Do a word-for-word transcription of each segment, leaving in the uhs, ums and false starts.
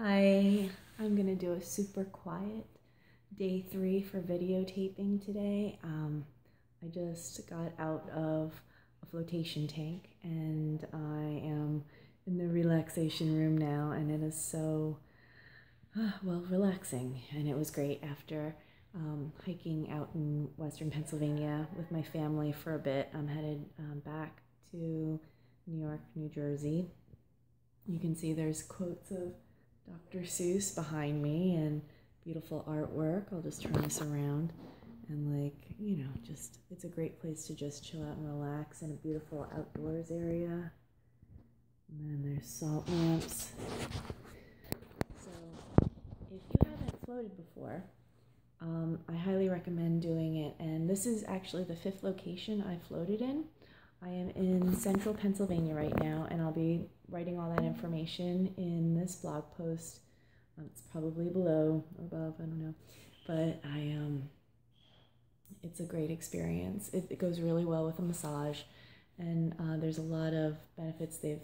Hi, I'm going to do a super quiet day three for videotaping today. Um, I just got out of a flotation tank and I am in the relaxation room now, and it is so, uh, well, relaxing. And it was great after um, hiking out in Western Pennsylvania with my family for a bit. I'm headed um, back to New York, New Jersey. You can see there's quotes of Doctor Seuss behind me and beautiful artwork. I'll just turn this around and, like, you know, just, it's a great place to just chill out and relax, in a beautiful outdoors area. And then there's salt lamps. So if you haven't floated before, um, I highly recommend doing it. And this is actually the fifth location I floated in. I am in central Pennsylvania right now, and I'll be writing all that information in this blog post. Um, it's probably below or above, I don't know. But I um, it's a great experience. It, it goes really well with a massage, and uh, there's a lot of benefits they've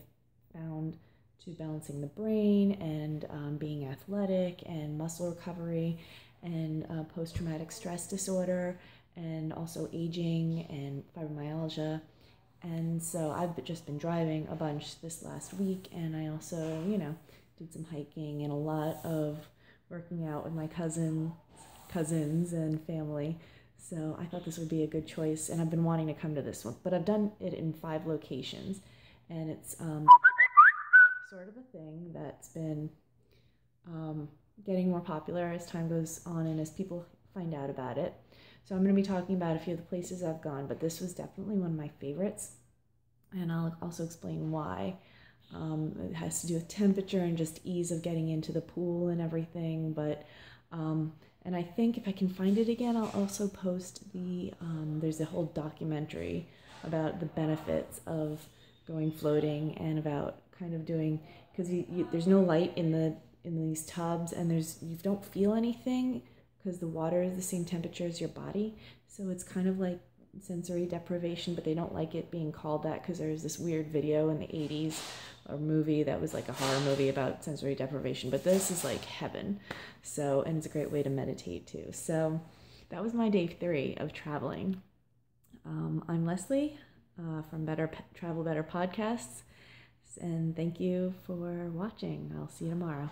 found to balancing the brain and um, being athletic and muscle recovery and uh, post-traumatic stress disorder and also aging and fibromyalgia. And so I've just been driving a bunch this last week, and I also, you know, did some hiking and a lot of working out with my cousin, cousins and family. So I thought this would be a good choice, and I've been wanting to come to this one, but I've done it in five locations, and it's um, sort of a thing that's been um, getting more popular as time goes on and as people find out about it. So I'm going to be talking about a few of the places I've gone, but this was definitely one of my favorites, and I'll also explain why. Um, it has to do with temperature and just ease of getting into the pool and everything, but, um, and I think if I can find it again, I'll also post the, um, there's a whole documentary about the benefits of going floating and about kind of doing, because you, you, there's no light in the, in these tubs, and there's, you don't feel anything, because the water is the same temperature as your body, so it's kind of like sensory deprivation, but they don't like it being called that, because there's this weird video in the eighties or movie that was like a horror movie about sensory deprivation, but this is like heaven. So, and it's a great way to meditate too. So that was my day three of traveling. Um, I'm Leslie uh, from Better P Travel Better Podcasts, and thank you for watching. I'll see you tomorrow.